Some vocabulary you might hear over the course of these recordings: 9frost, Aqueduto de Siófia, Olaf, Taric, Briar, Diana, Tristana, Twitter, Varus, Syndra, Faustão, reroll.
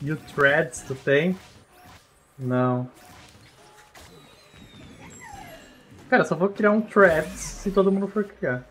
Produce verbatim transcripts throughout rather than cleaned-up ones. E o Threads, tu tem? Não. Cara, só vou criar um Threads se todo mundo for criar.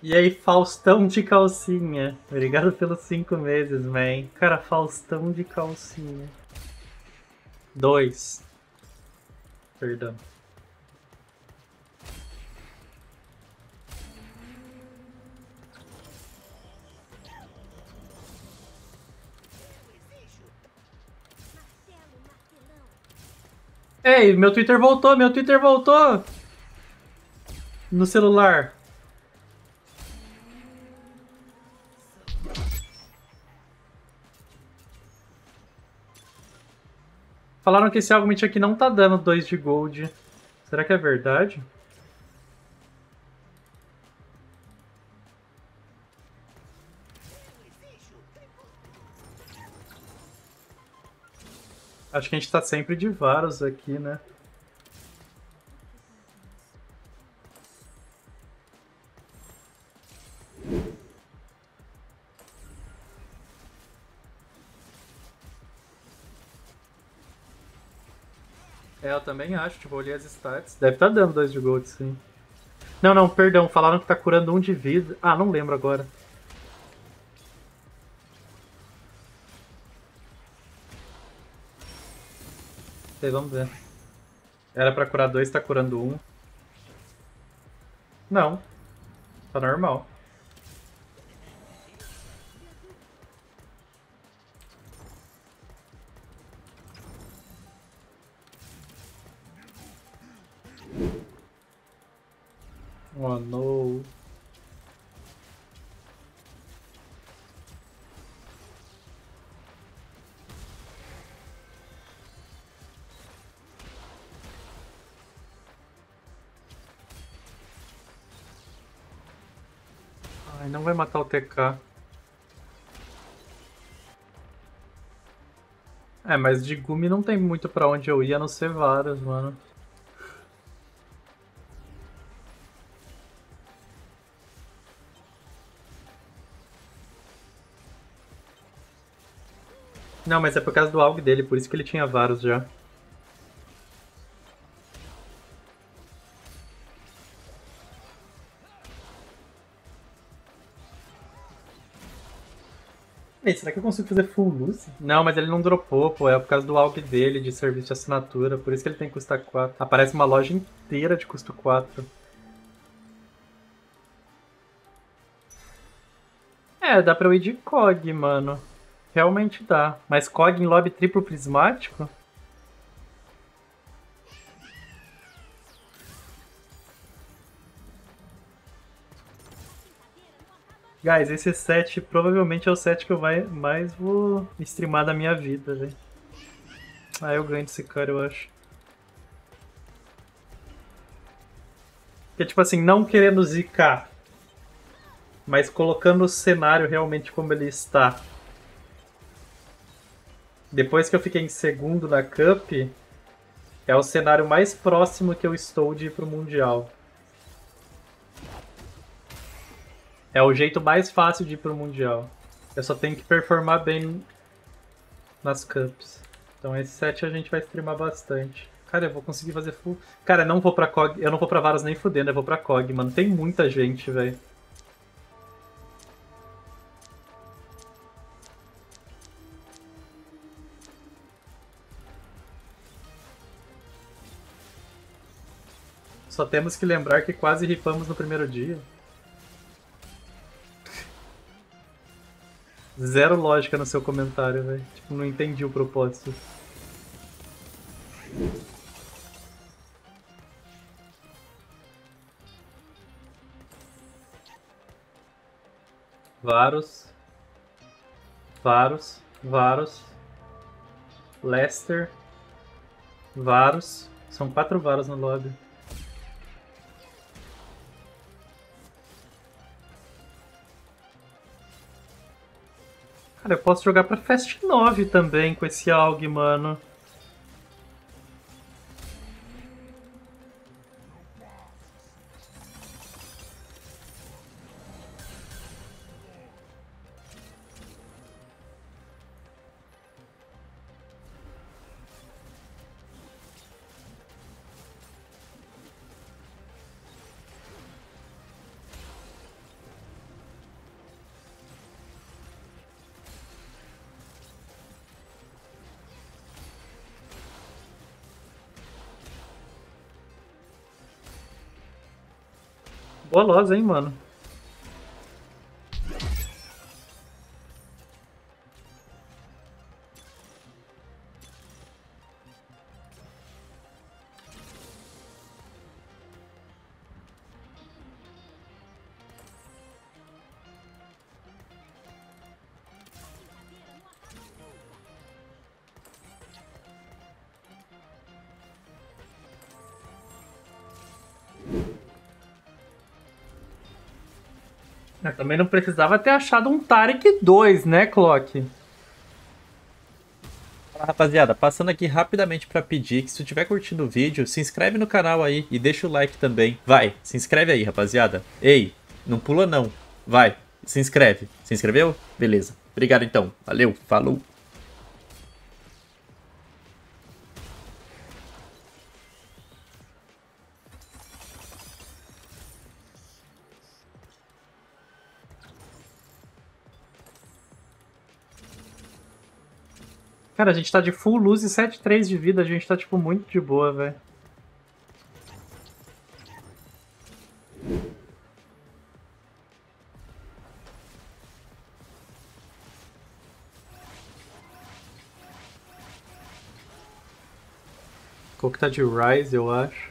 E aí, Faustão de calcinha. Obrigado pelos cinco meses, man. Cara, Faustão de calcinha. Dois. Perdão. Ei, meu Twitter voltou, meu Twitter voltou! No celular. Falaram que esse augment aqui não tá dando dois de gold. Será que é verdade? Acho que a gente tá sempre de Varus aqui, né? É, eu também acho, tipo, eu olhei as stats. Deve tá dando dois de gold, sim. Não, não, perdão, falaram que tá curando um de vida. Ah, não lembro agora. Sei, vamos ver. Era pra curar dois, tá curando um. Não. Tá normal. Oh, não. Ai, não vai matar o T K. É, mas de Gumi não tem muito pra onde eu ir, a não ser vários, mano. Não, mas é por causa do AUG dele, por isso que ele tinha Varus já. Ei, será que eu consigo fazer full loose? Não, mas ele não dropou, pô. É por causa do AUG dele, de serviço de assinatura, por isso que ele tem que custar quatro. Aparece uma loja inteira de custo quatro. É, dá pra eu ir de C O G, mano. Realmente dá. Mas C O G em lobby triplo prismático? Guys, esse set provavelmente é o set que eu mais vou streamar da minha vida, velho. Ah, eu ganho desse cara, eu acho. Porque, tipo assim, não querendo zicar, mas colocando o cenário realmente como ele está. Depois que eu fiquei em segundo na Cup, é o cenário mais próximo que eu estou de ir pro Mundial. É o jeito mais fácil de ir pro Mundial. Eu só tenho que performar bem nas Cups. Então esse set a gente vai streamar bastante. Cara, eu vou conseguir fazer full... Cara, eu não vou pra C O G, eu não vou pra Varus nem fudendo, eu vou pra C O G, mano. Tem muita gente, velho. Só temos que lembrar que quase ripamos no primeiro dia. Zero lógica no seu comentário, velho. Tipo, não entendi o propósito. Varus. Varus. Varus. Lester. Varus. São quatro Varus no lobby. Cara, eu posso jogar pra Fast nove também com esse AUG, mano. bolosa, hein, mano. Eu também não precisava ter achado um Taric dois, né, Clock? Fala, rapaziada, passando aqui rapidamente para pedir que se tu estiver curtindo o vídeo, se inscreve no canal aí e deixa o like também. Vai, se inscreve aí, rapaziada. Ei, não pula não. Vai, se inscreve. Se inscreveu? Beleza. Obrigado então. Valeu, falou. Cara, a gente tá de full luz e sete três de vida. A gente tá, tipo, muito de boa, velho. Qual que tá de Rise, eu acho.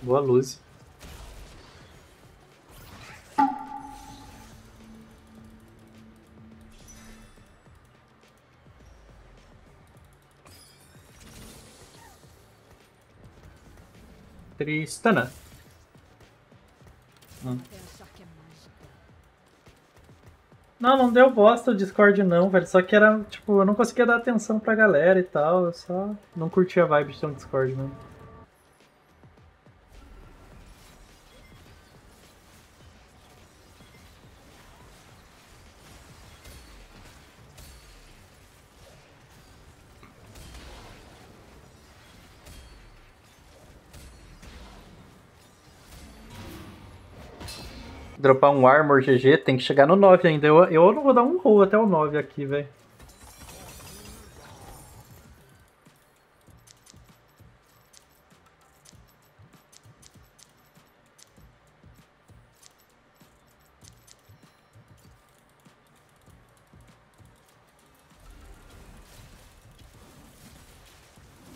Boa luz. Tristana. Hum. Não, não deu bosta o Discord não, velho. Só que era, tipo, eu não conseguia dar atenção pra galera e tal. Eu só não curtia a vibe de ter um Discord mesmo. Dropar um Armor G G, tem que chegar no nove ainda. Eu, eu não vou dar um roll até o nove aqui, velho.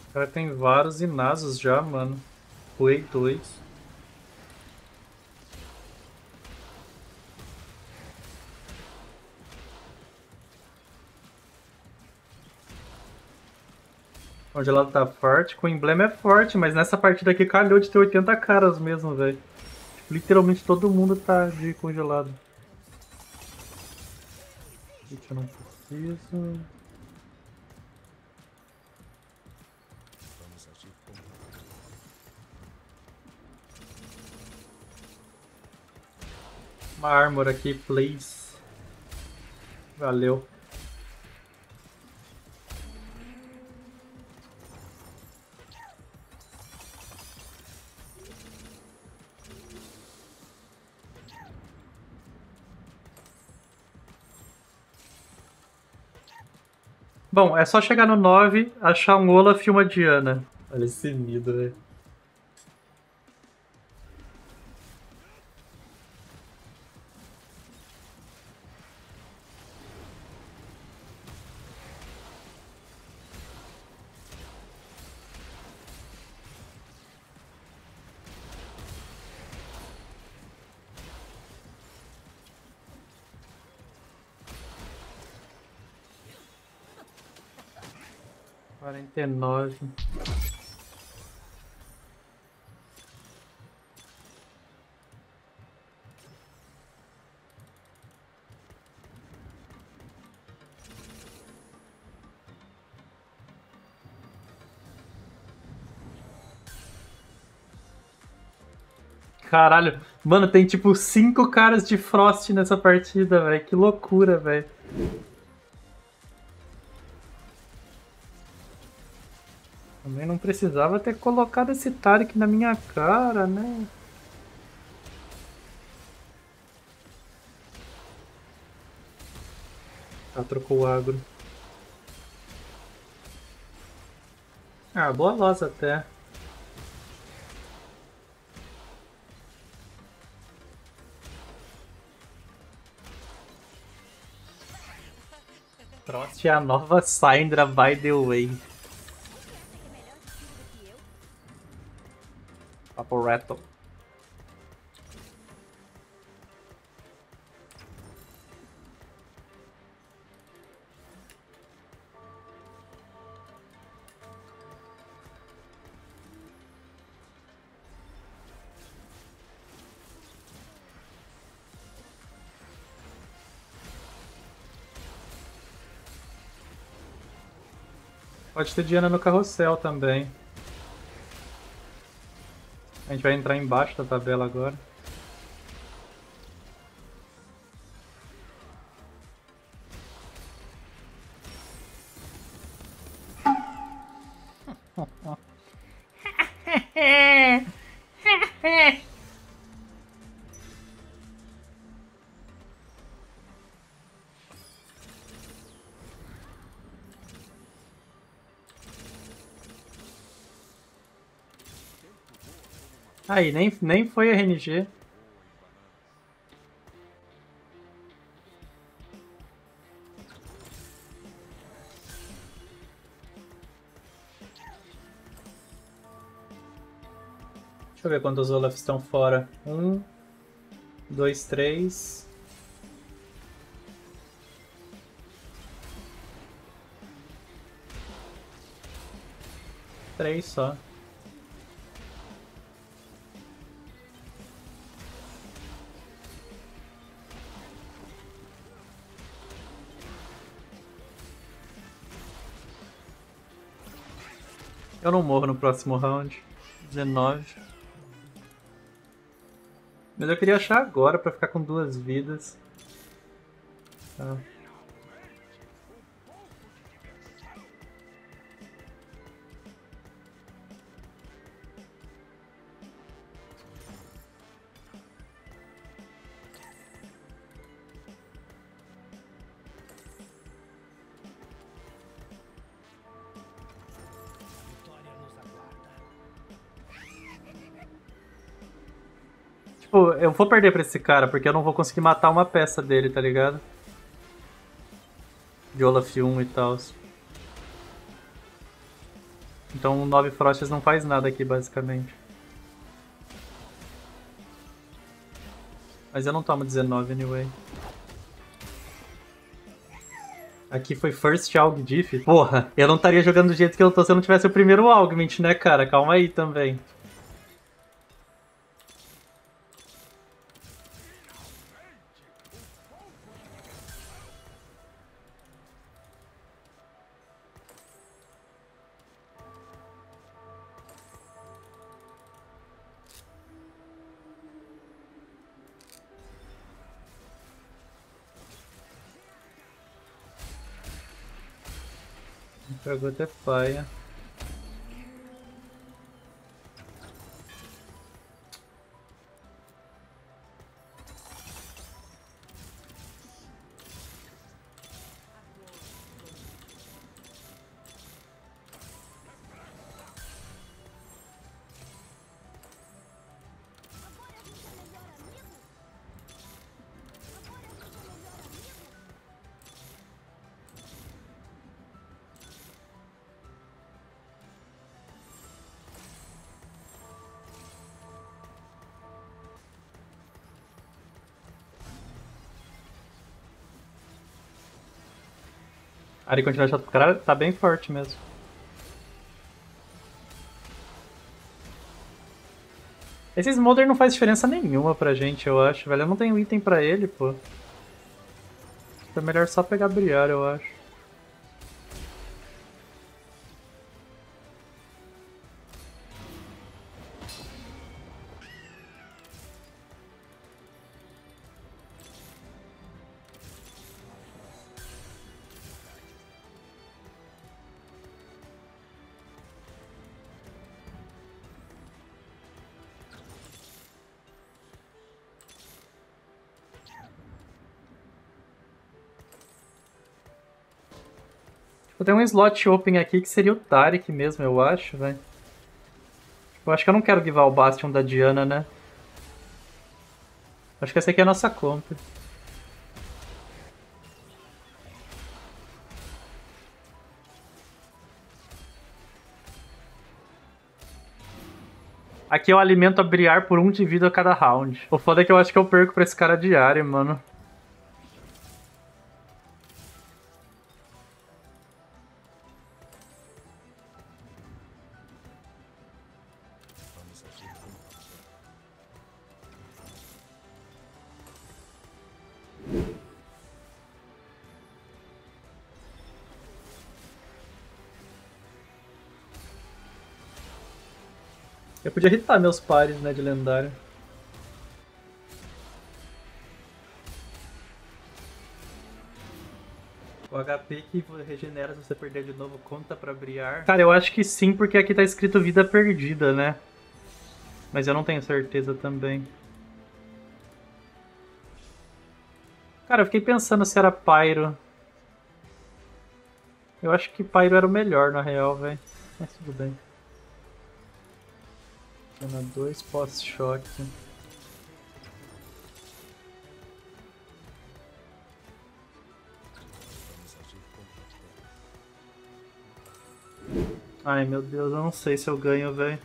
O cara tem vários Inasos já, mano. Foi dois. Onde ela tá forte, com o emblema é forte, mas nessa partida aqui calhou de ter oitenta caras mesmo, velho. Tipo, literalmente todo mundo tá de congelado. Eu não preciso. Uma armor aqui, please. Valeu. Bom, é só chegar no nove, achar um Olaf e uma Diana. Olha esse nido, velho. quarenta e nove. Caralho. Mano, tem tipo cinco caras de Frost nessa partida, velho. Que loucura, velho. Também não precisava ter colocado esse Taric na minha cara, né? Tá, trocou o agro. Ah, boa loja até. Trote a nova Syndra, by the way. Papo Rattle. Pode ter Diana no carrossel também. A gente vai entrar embaixo da tabela agora. Aí, nem, nem foi a R N G. Deixa eu ver quantos Olaf estão fora. Um, dois, três. Três só. Eu não morro no próximo round. dezenove. Mas eu queria achar agora pra ficar com duas vidas. Tá. Eu vou perder pra esse cara, porque eu não vou conseguir matar uma peça dele, tá ligado? De Olaf um e tal. Então nove Frosts não faz nada aqui, basicamente. Mas eu não tomo dezenove, anyway. Aqui foi First Aug Diff. Porra, eu não estaria jogando do jeito que eu tô se eu não tivesse o primeiro Augment, né, cara? Calma aí também. Pegou até paia. A área continua chato pro cara, tá bem forte mesmo. Esse Smolder não faz diferença nenhuma pra gente, eu acho, velho. Eu não tenho item pra ele, pô. É melhor só pegar Briar, eu acho. Eu tenho um slot open aqui que seria o Taric mesmo, eu acho, velho. Eu acho que eu não quero givar o Bastion da Diana, né? Acho que essa aqui é a nossa comp. Aqui eu alimento a Briar por um de vida a cada round. O foda é que eu acho que eu perco pra esse cara diário, mano. Eu podia irritar meus pares, né, de lendário. O H P que regenera se você perder de novo conta pra Briar. Cara, eu acho que sim, porque aqui tá escrito vida perdida, né? Mas eu não tenho certeza também. Cara, eu fiquei pensando se era Pyro. Eu acho que Pyro era o melhor, na real, velho. Mas tudo bem. dois pós-choque. Ai meu Deus, eu não sei se eu ganho, velho.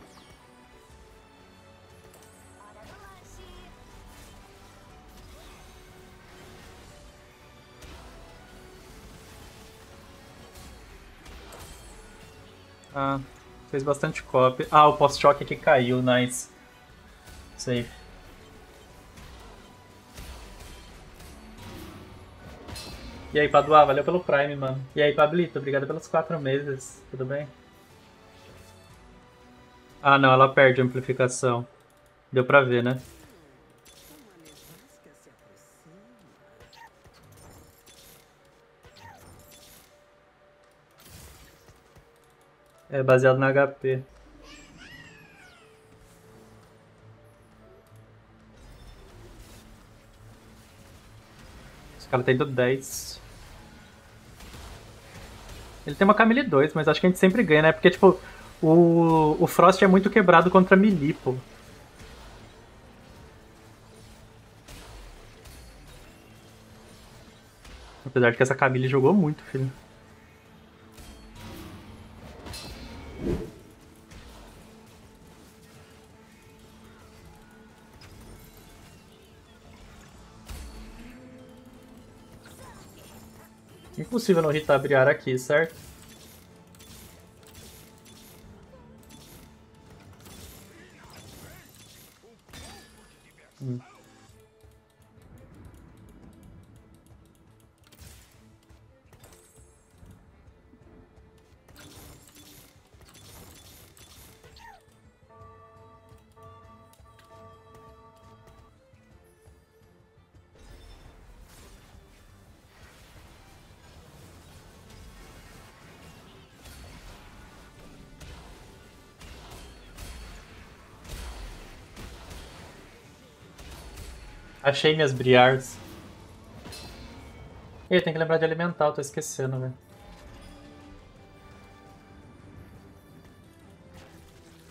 Ah. Fez bastante copy. Ah, o post-choque aqui caiu, nice. Safe. E aí, Paduá, valeu pelo Prime, mano. E aí, Pablito, obrigado pelos quatro meses, tudo bem? Ah, não, ela perde a amplificação. Deu pra ver, né? É baseado na H P. Esse cara tá indo dez. Ele tem uma Camille dois, mas acho que a gente sempre ganha, né? Porque, tipo, o, o Frost é muito quebrado contra melee, pô. Apesar de que essa Camille jogou muito, filho. Impossível não hitar Briar aqui, certo? Hum. Achei minhas Briars. Ei, tem que lembrar de alimentar, eu tô esquecendo, velho.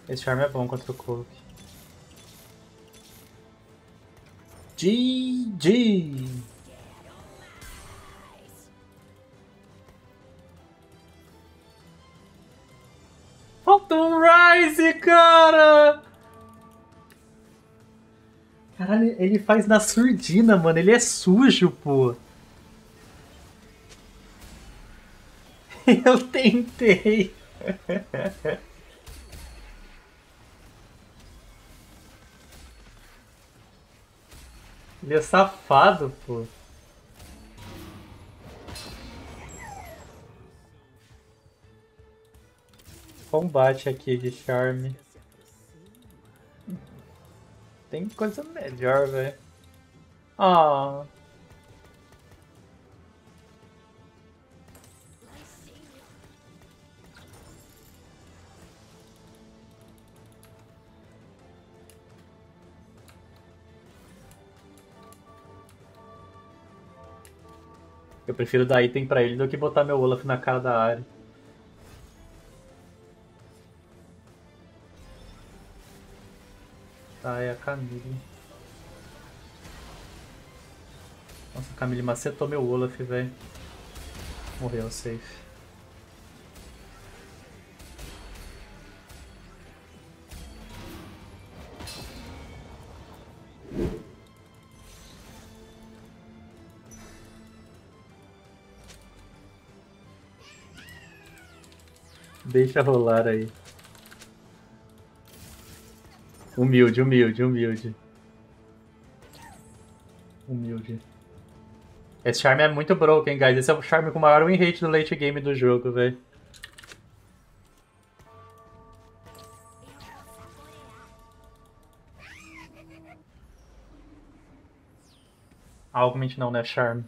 Esse charme é bom contra o Coke. G G! Faltou um Rise, cara! Caralho, ele faz na surdina, mano. Ele é sujo, pô. Eu tentei. Ele é safado, pô. Combate aqui de charme. Tem coisa melhor, velho. Ah. Eu prefiro dar item pra ele do que botar meu Olaf na cara da área. Camille. Nossa, a Camille macetou meu Olaf, velho. Morreu, safe. Deixa rolar aí. Humilde, humilde, humilde. Humilde. Esse charme é muito broken, guys. Esse é o charme com o maior win rate do late game do jogo, velho. Augment não, né? Charme.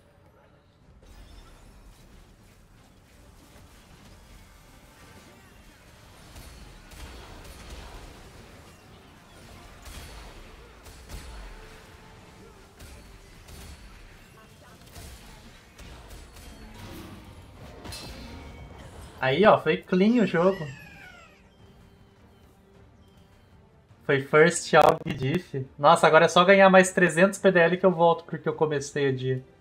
Aí, ó, foi clean o jogo. Foi first, algo e diff. Nossa, agora é só ganhar mais trezentos P D L que eu volto porque eu comecei o dia.